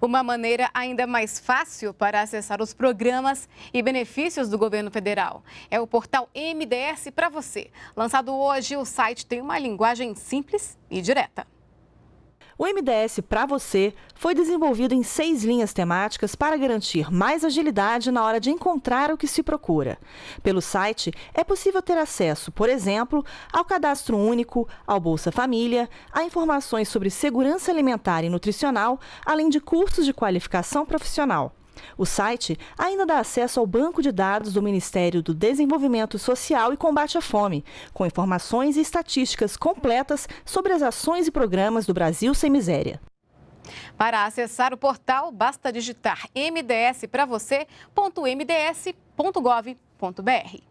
Uma maneira ainda mais fácil para acessar os programas e benefícios do governo federal é o portal MDS Pra Você. Lançado hoje, o site tem uma linguagem simples e direta. O MDS Pra Você foi desenvolvido em 6 linhas temáticas para garantir mais agilidade na hora de encontrar o que se procura. Pelo site, é possível ter acesso, por exemplo, ao Cadastro Único, ao Bolsa Família, a informações sobre segurança alimentar e nutricional, além de cursos de qualificação profissional. O site ainda dá acesso ao banco de dados do Ministério do Desenvolvimento Social e Combate à Fome, com informações e estatísticas completas sobre as ações e programas do Brasil Sem Miséria. Para acessar o portal, basta digitar mdspravocê.mds.gov.br.